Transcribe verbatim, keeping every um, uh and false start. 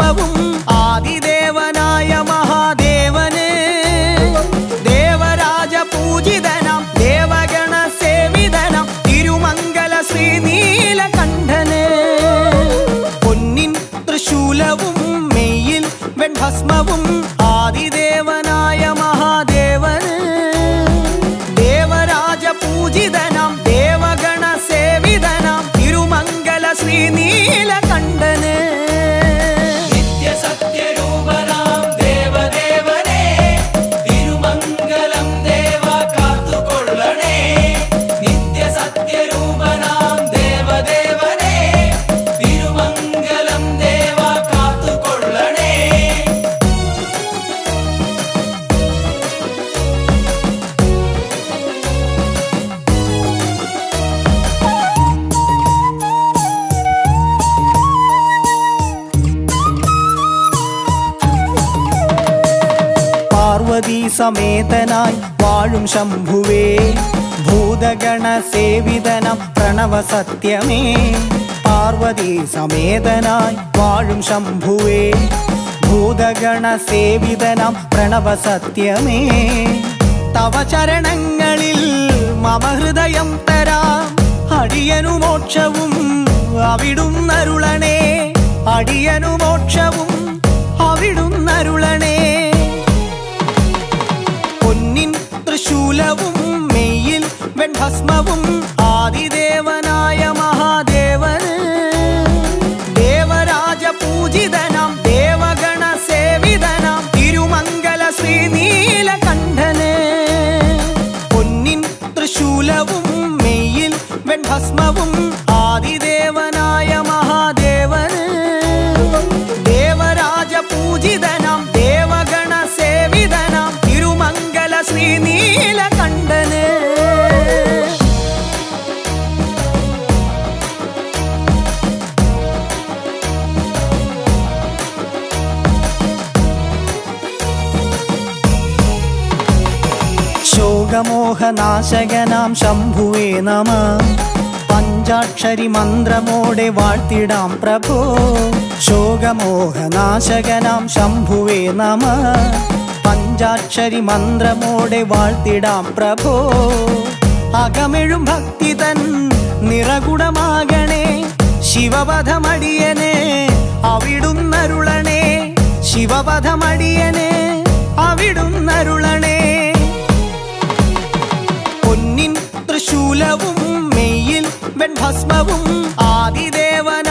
भस्मवुं आदिदेवनाय महादेवने देवराज पूजितनं देवगण सेवितनं तिरुमंगल श्रीनीलकंठने पोन्निन त्रिशूलवुं मेयिल वेण्भस्मवुं आदिदेवनाय महादेवने देवराज पूजितनं देवगण सेवितनं तिरुमंगल श्रीनीलकंठने समेतनाय वाळुं शंभुवे भूतगण सेवितनं प्रणव सत्यमे पार्वती समेतनाय वाळुं शंभुवे भूतगण सेवितनं प्रणव सत्यमे तव चरणंगळिल मम हृदयं तरा अडियनु मोक्षवुं अविडुन्नरुळणे अडियनु मोक्षवुं अविडुन्नरुळणे त्रिशूलवुं मेयिल वेण्भस्मवुं आदिदेवनाय महादेवने देवराज पूजितनं देवगण सेवितनं तिरुमंगल श्रीनीलकंठने पोन्निन त्रिशूलवुं मेयिल वेण्भस्मवुं आदिदेवनाय महादेवने देवराज पूजितनं देवगण सेवितनं तिरुमंगल श्रीनी मोहनाशकनाम शंभुवे नमः पंचाक्षरी मंत्रमोडे वार्तिडाम प्रभो शोकमोहनाशकनाम शंभुवे नमः पंचाक्षरी मंत्रमोडे वार्तिडाम प्रभो अगमेळुम भक्तितन निरगुणमागणे शिवपदमडियने अविडुन्नरुळणे शिवपदमडियने अविडुन्नरुळणे त्रिशूलवुं मेयिल वेण्भस्मवुं आदिदेवने